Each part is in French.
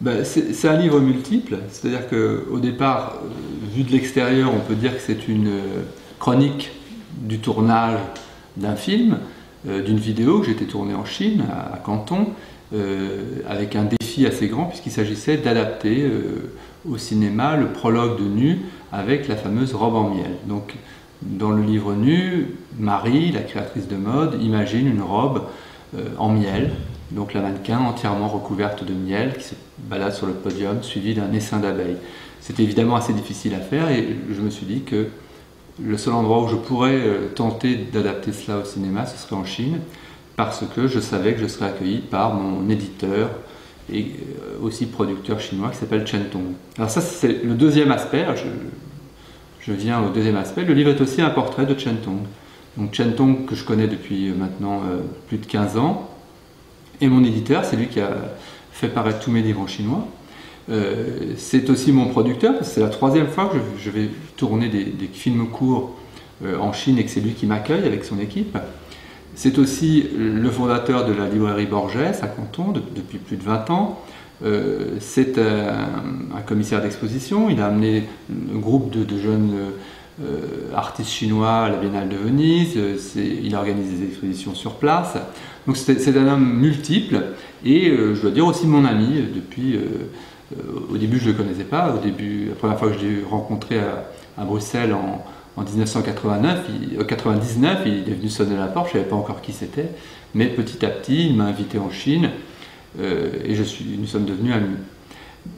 ben, c'est un livre multiple, c'est-à-dire qu'au départ, vu de l'extérieur, on peut dire que c'est une chronique du tournage d'un film, d'une vidéo que j'étais tournée en Chine, à Canton, avec un défi assez grand puisqu'il s'agissait d'adapter au cinéma le prologue de Nu avec la fameuse robe en miel. Donc, dans le livre Nu, Marie, la créatrice de mode, imagine une robe en miel, donc la mannequin entièrement recouverte de miel qui se balade sur le podium suivie d'un essaim d'abeilles. C'était évidemment assez difficile à faire et je me suis dit que le seul endroit où je pourrais tenter d'adapter cela au cinéma, ce serait en Chine, parce que je savais que je serais accueilli par mon éditeur et aussi producteur chinois qui s'appelle Chen Tong. Alors ça, c'est le deuxième aspect. Je viens au deuxième aspect. Le livre est aussi un portrait de Chen Tong. Donc Chen Tong, que je connais depuis maintenant plus de 15 ans, et mon éditeur, c'est lui qui a fait paraître tous mes livres en chinois. C'est aussi mon producteur, parce que c'est la troisième fois que je vais tourner des films courts en Chine et que c'est lui qui m'accueille avec son équipe. C'est aussi le fondateur de la librairie Borges à Canton depuis plus de 20 ans. C'est un commissaire d'exposition, il a amené un groupe de jeunes artistes chinois à la Biennale de Venise, il organise des expositions sur place. Donc c'est un homme multiple et je dois dire aussi mon ami depuis... Au début, je ne le connaissais pas. La première fois que je l'ai rencontré à Bruxelles en 1999, il est venu sonner à la porte, je ne savais pas encore qui c'était. Mais petit à petit, il m'a invité en Chine et nous sommes devenus amis.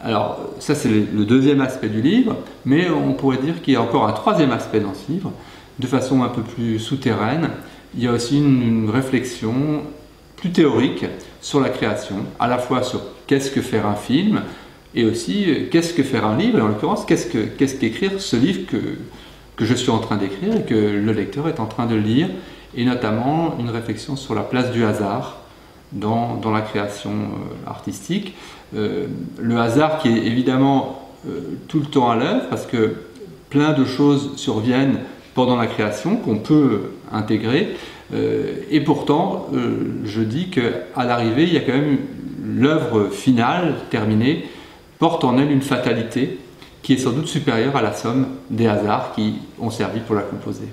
Alors, ça c'est le deuxième aspect du livre, mais on pourrait dire qu'il y a encore un troisième aspect dans ce livre, de façon un peu plus souterraine. Il y a aussi une réflexion plus théorique sur la création, à la fois sur qu'est-ce que faire un film, et aussi, qu'est-ce que faire un livre, et en l'occurrence, qu'est-ce qu'écrire ce livre que je suis en train d'écrire et que le lecteur est en train de lire, et notamment une réflexion sur la place du hasard dans la création artistique. Le hasard qui est évidemment tout le temps à l'œuvre, parce que plein de choses surviennent pendant la création qu'on peut intégrer, et pourtant, je dis qu'à l'arrivée, il y a quand même l'œuvre finale, terminée, porte en elle une fatalité qui est sans doute supérieure à la somme des hasards qui ont servi pour la composer.